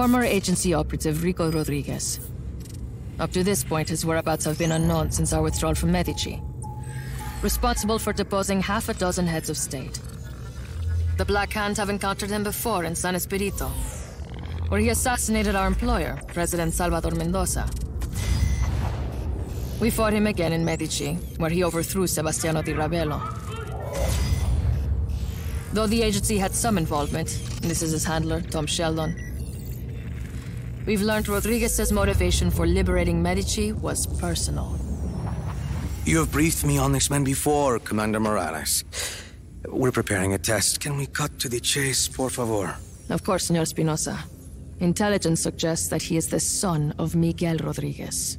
former agency operative Rico Rodriguez. Up to this point, his whereabouts have been unknown since our withdrawal from Medici. Responsible for deposing half a dozen heads of state. The Black Hand have encountered him before in San Espirito, where he assassinated our employer, President Salvador Mendoza. We fought him again in Medici, where he overthrew Sebastiano Di Rabello. Though the agency had some involvement, and this is his handler, Tom Sheldon, we've learned Rodriguez's motivation for liberating Medici was personal. You have briefed me on this man before, Commander Morales. We're preparing a test. Can we cut to the chase, por favor? Of course, Señor Espinosa. Intelligence suggests that he is the son of Miguel Rodriguez.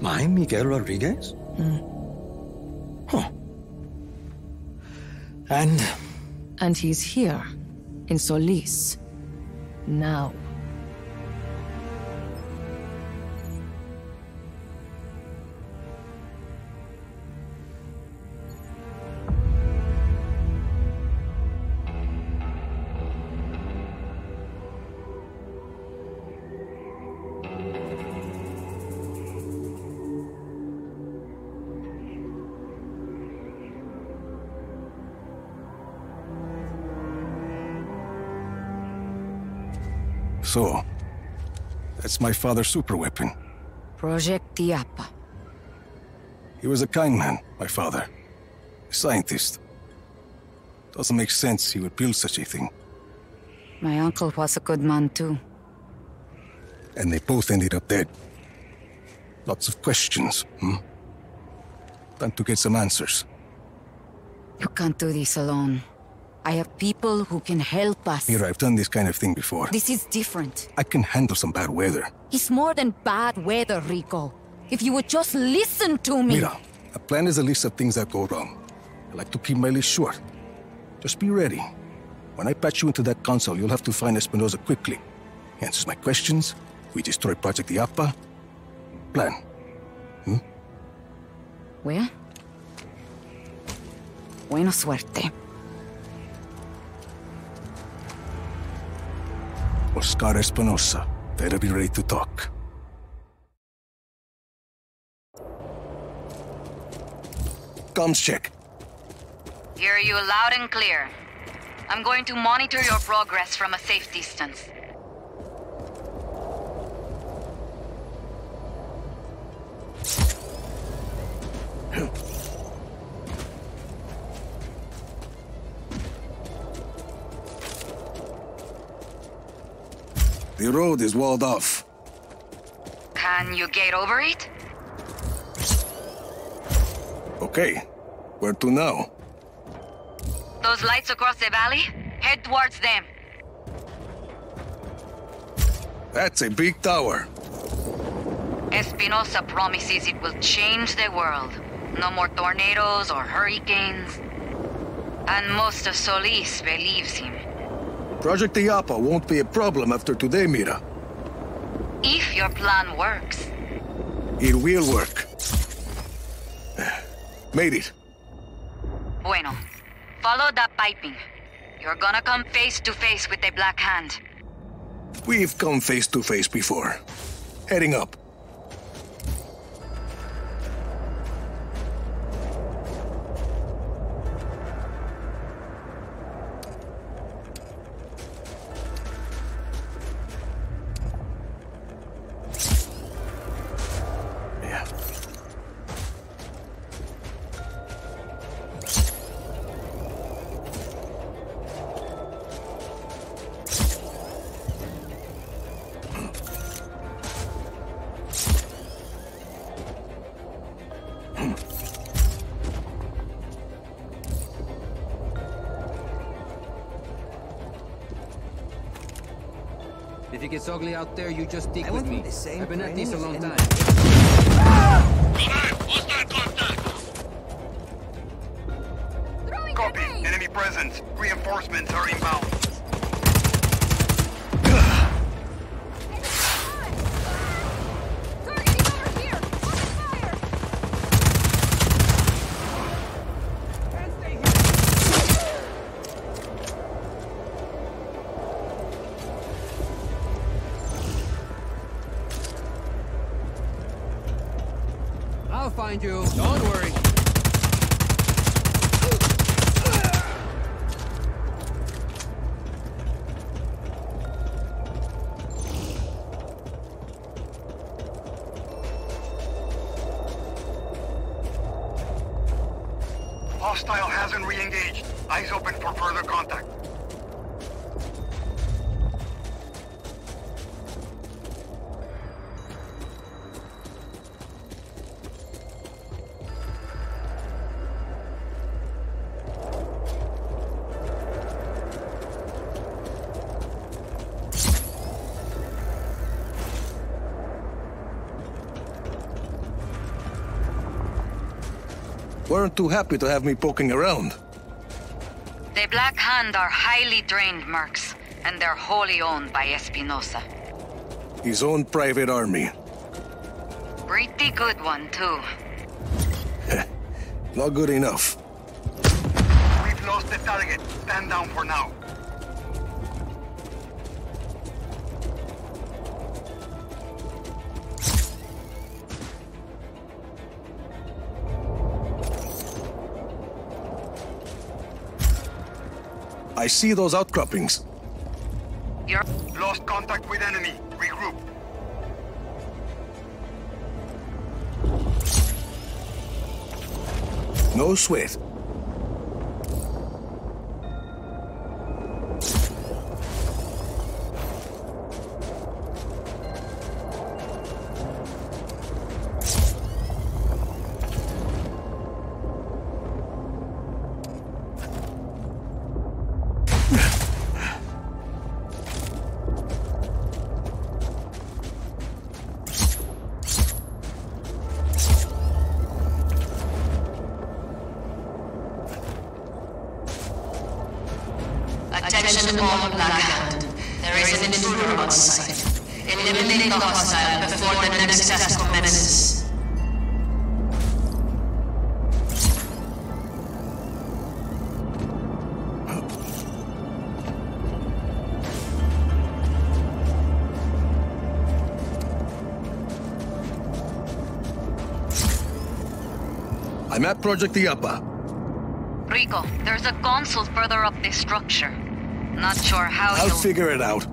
My Miguel Rodriguez? Huh. And he's here, in Solís. Now. So, that's my father's superweapon. Project Tiapa. He was a kind man, my father. A scientist. Doesn't make sense he would build such a thing. My uncle was a good man too. And they both ended up dead. Lots of questions, Time to get some answers. You can't do this alone. I have people who can help us. Mira, I've done this kind of thing before. This is different. I can handle some bad weather. It's more than bad weather, Rico. If you would just listen to me. Mira, a plan is a list of things that go wrong. I like to keep my list short. Just be ready. When I patch you into that console, you'll have to find Espinosa quickly. He answers my questions. We destroy Project Tiapa. Plan. Where? Buena suerte. Oscar Espinosa, better be ready to talk. Comms check. Hear you loud and clear. I'm going to monitor your progress from a safe distance. The road is walled off. Can you get over it? Okay. Where to now? Those lights across the valley? Head towards them. That's a big tower. Espinosa promises it will change the world. No more tornadoes or hurricanes. And most of Solís believes him. Project Tiapa won't be a problem after today, Mira. If your plan works. It will work. Made it. Bueno. Follow that piping. You're gonna come face to face with the Black Hand. We've come face to face before. Heading up. If it gets ugly out there, you just stick with me. I've been at this a long time. Copy. Enemy presence. Reinforcements are inbound. find you. Don't worry. Hostile hasn't re-engaged. Eyes open for further contact. Weren't too happy to have me poking around. The Black Hand are highly trained mercs, and they're wholly owned by Espinosa. His own private army. Pretty good one, too. Not good enough. We've lost the target. Stand down for now. I see those outcroppings. You're lost contact with enemy. Regroup. No sweat. I'm at Project Tiapa. Rico, there's a console further up this structure. Not sure how I'll figure it out.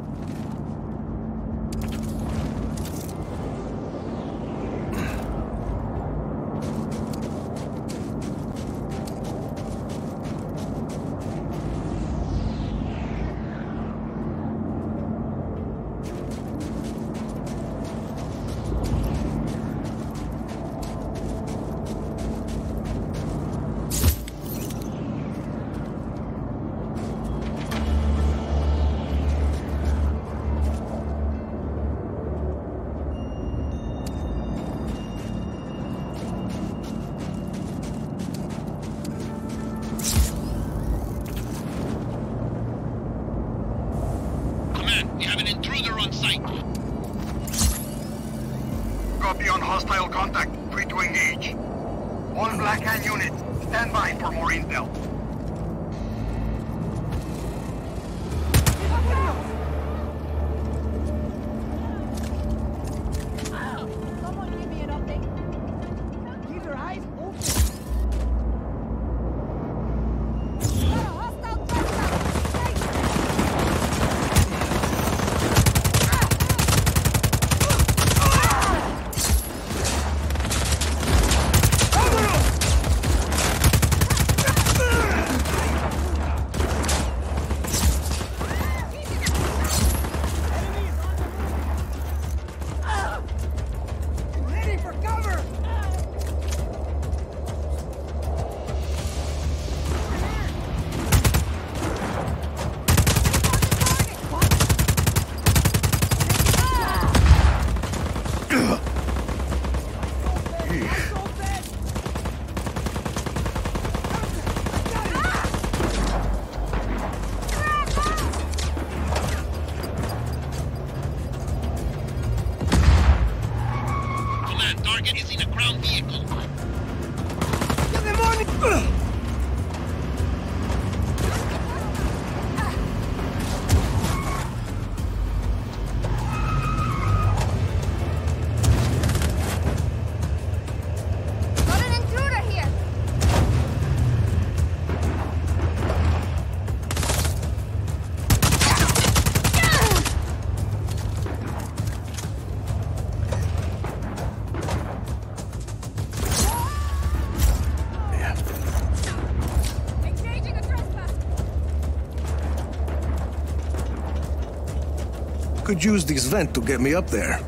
could use this vent to get me up there.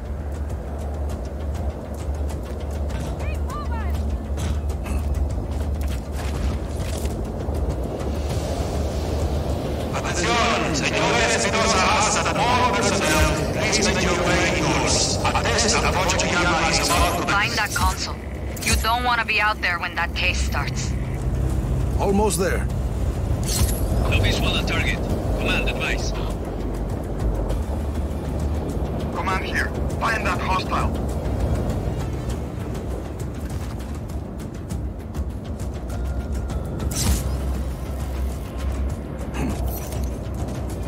Find that console. You don't want to be out there when that case starts. Almost there. No visual on target. Command advice. Command here. Find that hostile.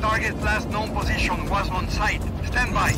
Target's last known position was on site. Stand by.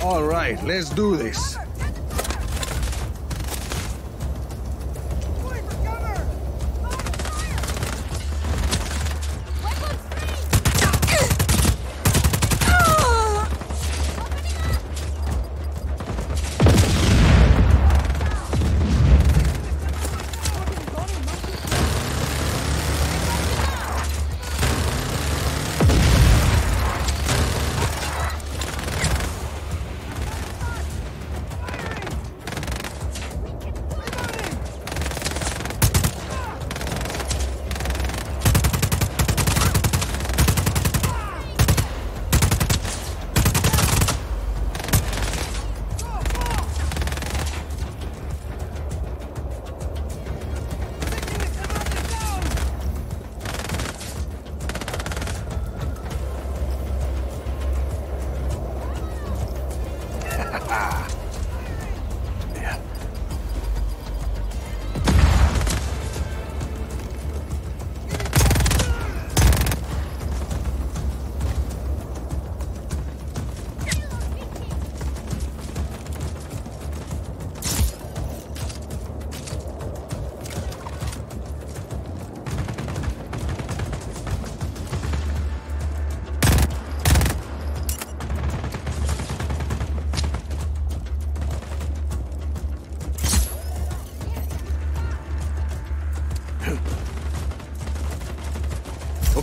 All right, let's do this.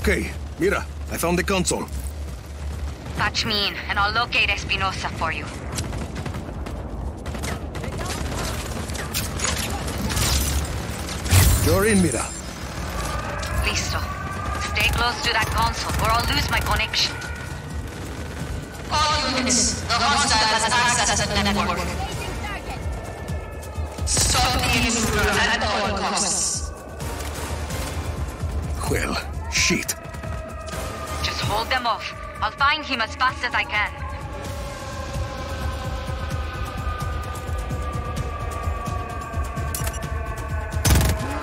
Okay, Mira, I found the console. Patch me in, and I'll locate Espinosa for you. You're in, Mira. Listo. Stay close to that console, or I'll lose my connection. All units, the hostile has access to the network. Stop the intruder at all costs. Well, shit. Just hold them off. I'll find him as fast as I can.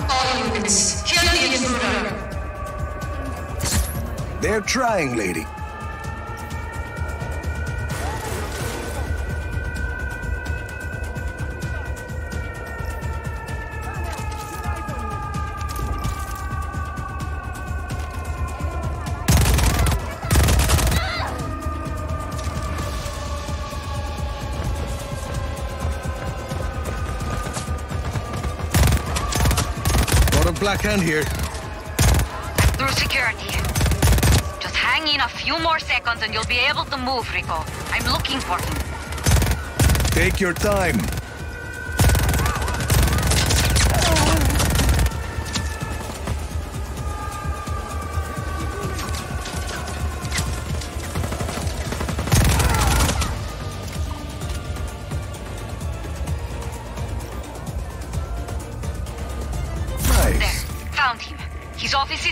All units, kill the intruder. They're trying, lady. Black Hand here. I'm through security. Just hang in a few more seconds and you'll be able to move, Rico. I'm looking for him. Take your time.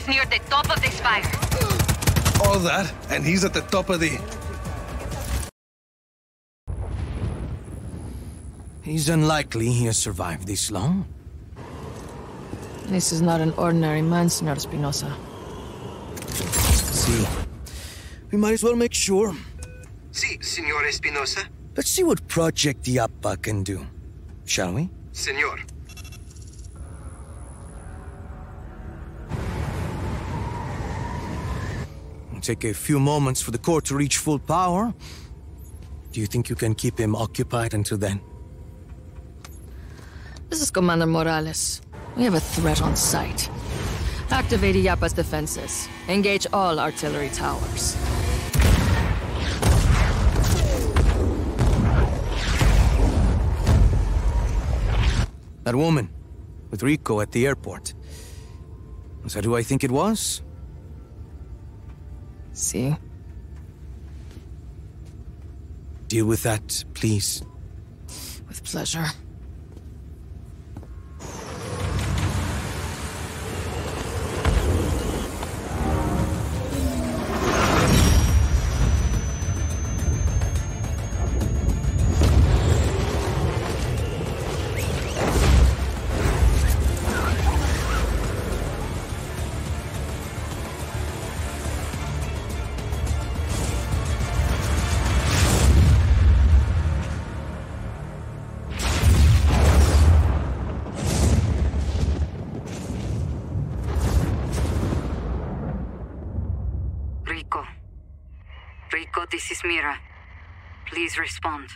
Near the top of this fire. All that, and he's at the top of the... He's unlikely he has survived this long. This is not an ordinary man, Señor Espinosa. See, we might as well make sure. See, Señor Espinosa. Let's see what Project Tiapa can do, shall we? Señor. Take a few moments for the core to reach full power. Do you think you can keep him occupied until then? This is Commander Morales. We have a threat on site. Activate Iapa's defenses. Engage all artillery towers. That woman with Rico at the airport. Was that who I think it was? See? Deal with that, please. With pleasure. Rico, this is Mira. Please respond.